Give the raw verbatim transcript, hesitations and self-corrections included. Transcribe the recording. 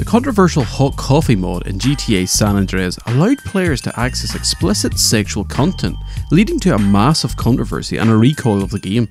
The controversial Hot Coffee mod in G T A San Andreas allowed players to access explicit sexual content, leading to a massive controversy and a recall of the game.